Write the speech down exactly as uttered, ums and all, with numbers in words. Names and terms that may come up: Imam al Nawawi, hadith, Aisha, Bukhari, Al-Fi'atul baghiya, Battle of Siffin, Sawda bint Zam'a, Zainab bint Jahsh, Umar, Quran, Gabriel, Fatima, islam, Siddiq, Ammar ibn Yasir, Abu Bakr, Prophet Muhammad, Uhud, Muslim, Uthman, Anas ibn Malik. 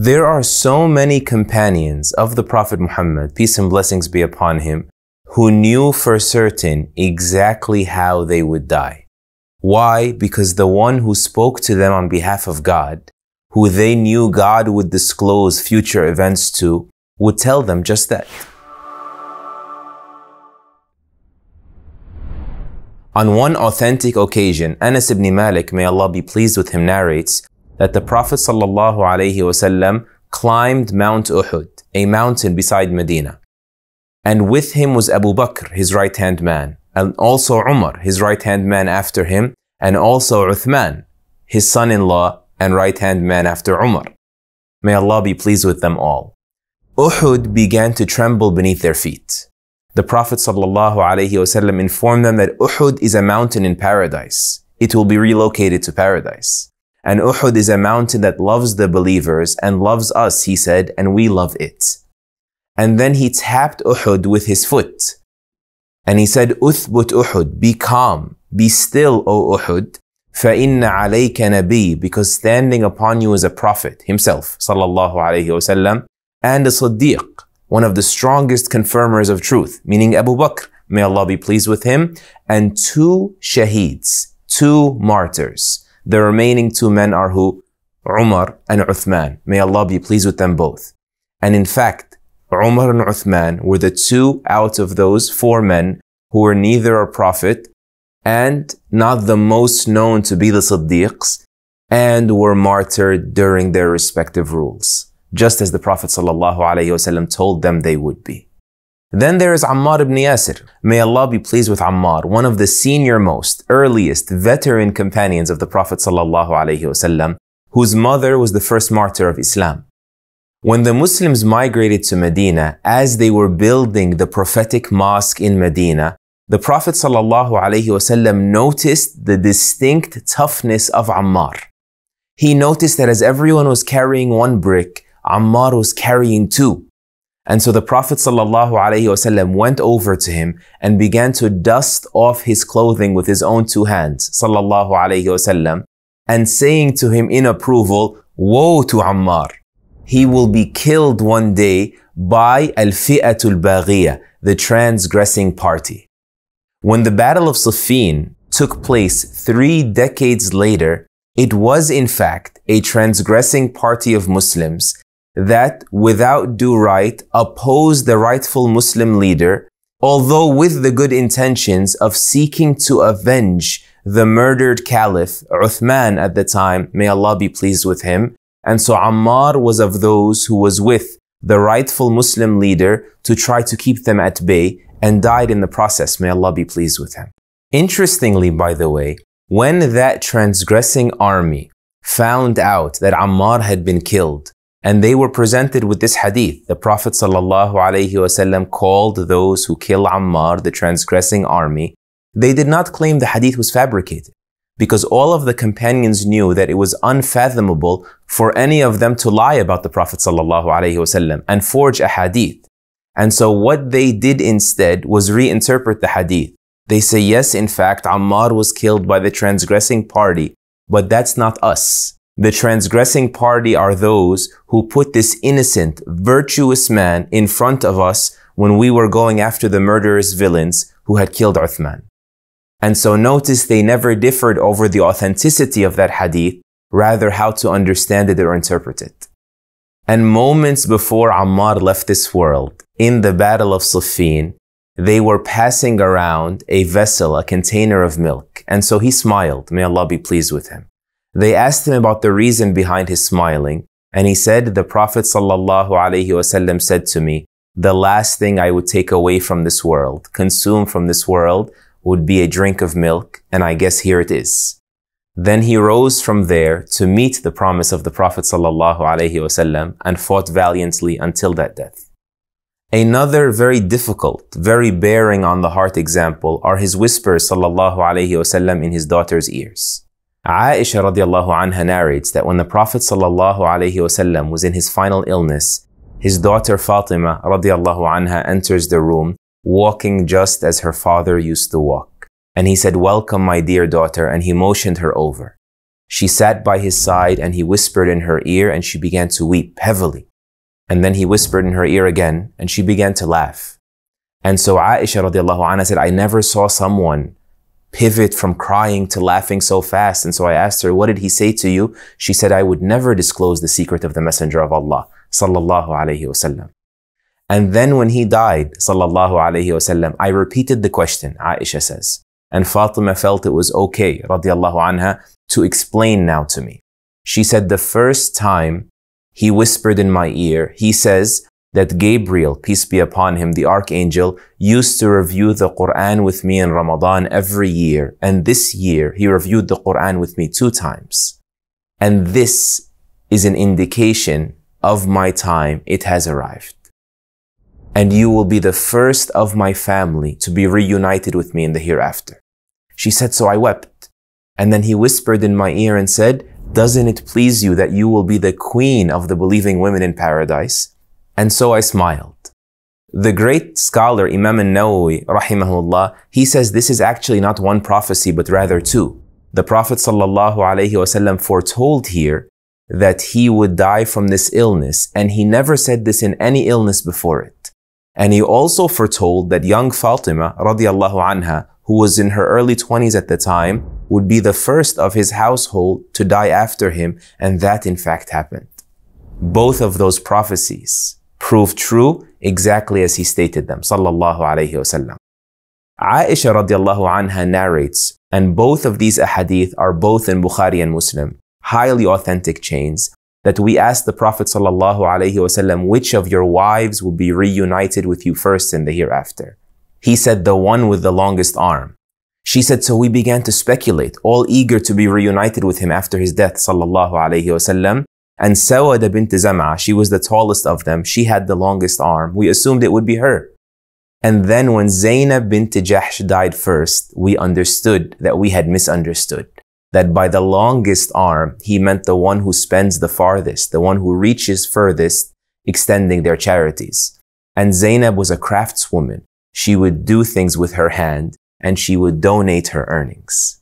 There are so many companions of the Prophet Muhammad, peace and blessings be upon him, who knew for certain exactly how they would die. Why? Because the one who spoke to them on behalf of God, who they knew God would disclose future events to, would tell them just that. On one authentic occasion, Anas ibn Malik, may Allah be pleased with him, narrates that the Prophet ﷺ climbed Mount Uhud, a mountain beside Medina. And with him was Abu Bakr, his right-hand man, and also Umar, his right-hand man after him, and also Uthman, his son-in-law and right-hand man after Umar. May Allah be pleased with them all. Uhud began to tremble beneath their feet. The Prophet ﷺ informed them that Uhud is a mountain in paradise. It will be relocated to paradise. And Uhud is a mountain that loves the believers and loves us, he said, and we love it. And then he tapped Uhud with his foot. And he said, "Uthbut Uhud, be calm, be still, O Uhud, فَإِنَّ عَلَيْكَ نَبِيٌّ," because standing upon you is a prophet himself, sallallahu alayhi wa sallam, and a Siddiq, one of the strongest confirmers of truth, meaning Abu Bakr, may Allah be pleased with him, and two shaheeds, two martyrs. The remaining two men are who? Umar and Uthman. May Allah be pleased with them both. And in fact, Umar and Uthman were the two out of those four men who were neither a prophet and not the most known to be the Siddiqs, and were martyred during their respective rules, just as the Prophet ﷺ told them they would be. Then there is Ammar ibn Yasir. May Allah be pleased with Ammar, one of the senior most, earliest, veteran companions of the Prophet ﷺ, whose mother was the first martyr of Islam. When the Muslims migrated to Medina, as they were building the prophetic mosque in Medina, the Prophet ﷺ noticed the distinct toughness of Ammar. He noticed that as everyone was carrying one brick, Ammar was carrying two. And so the Prophet ﷺ went over to him and began to dust off his clothing with his own two hands, ﷺ, and saying to him in approval, "Woe to Ammar. He will be killed one day by Al-Fi'atul baghiya, the transgressing party." When the Battle of Siffin took place three decades later, it was in fact a transgressing party of Muslims that, without due right, opposed the rightful Muslim leader, although with the good intentions of seeking to avenge the murdered caliph, Uthman at the time, may Allah be pleased with him. And so Ammar was of those who was with the rightful Muslim leader to try to keep them at bay, and died in the process, may Allah be pleased with him. Interestingly, by the way, when that transgressing army found out that Ammar had been killed, and they were presented with this hadith, the Prophet ﷺ called those who kill Ammar the transgressing army. They did not claim the hadith was fabricated, because all of the companions knew that it was unfathomable for any of them to lie about the Prophet ﷺ and forge a hadith. And so what they did instead was reinterpret the hadith. They say, yes, in fact, Ammar was killed by the transgressing party, but that's not us. The transgressing party are those who put this innocent, virtuous man in front of us when we were going after the murderous villains who had killed Uthman. And so notice they never differed over the authenticity of that hadith, rather how to understand it or interpret it. And moments before Ammar left this world, in the Battle of Siffin, they were passing around a vessel, a container of milk. And so he smiled, may Allah be pleased with him. They asked him about the reason behind his smiling, and he said, "The Prophet ﷺ said to me, the last thing I would take away from this world, consume from this world, would be a drink of milk, and I guess here it is." Then he rose from there to meet the promise of the Prophet ﷺ and fought valiantly until that death. Another very difficult, very bearing on the heart example are his whispers ﷺ in his daughter's ears. Aisha radiallahu anha narrates that when the Prophet ﷺ was in his final illness, his daughter Fatima radiallahu anha enters the room, walking just as her father used to walk. And he said, "Welcome, my dear daughter," and he motioned her over. She sat by his side and he whispered in her ear and she began to weep heavily. And then he whispered in her ear again and she began to laugh. And so Aisha radiallahu anha said, I never saw someone pivot from crying to laughing so fast. And so I asked her, what did he say to you? She said, I would never disclose the secret of the Messenger of Allah, sallallahu alayhi wasallam. And then when he died, sallallahu alayhi wasallam, I repeated the question, Aisha says. And Fatima felt it was okay, radiallahu anha, to explain now to me. She said, the first time he whispered in my ear, he says that Gabriel, peace be upon him, the archangel, used to review the Quran with me in Ramadan every year. And this year, he reviewed the Quran with me two times. And this is an indication of my time. It has arrived. And you will be the first of my family to be reunited with me in the hereafter. She said, so I wept. And then he whispered in my ear and said, doesn't it please you that you will be the queen of the believing women in paradise? And so I smiled. The great scholar Imam al Nawawi, rahimahullah, he says this is actually not one prophecy, but rather two. The Prophet sallallahu alayhi wasallam foretold here that he would die from this illness, and he never said this in any illness before it. And he also foretold that young Fatima, radiallahu anha, who was in her early twenties at the time, would be the first of his household to die after him, and that in fact happened. Both of those prophecies proved true exactly as he stated them, sallallahu alayhi wasallam. Aisha radiallahu anha narrates, and both of these ahadith are both in Bukhari and Muslim, highly authentic chains, that we asked the Prophet sallallahu alayhi wasallam, which of your wives will be reunited with you first in the hereafter? He said, the one with the longest arm. She said, so we began to speculate, all eager to be reunited with him after his death, sallallahu alayhi wasallam. And Sawda bint Zam'a, she was the tallest of them. She had the longest arm. We assumed it would be her. And then when Zainab bint Jahsh died first, we understood that we had misunderstood. That by the longest arm, he meant the one who spends the farthest, the one who reaches furthest, extending their charities. And Zainab was a craftswoman. She would do things with her hand, and she would donate her earnings.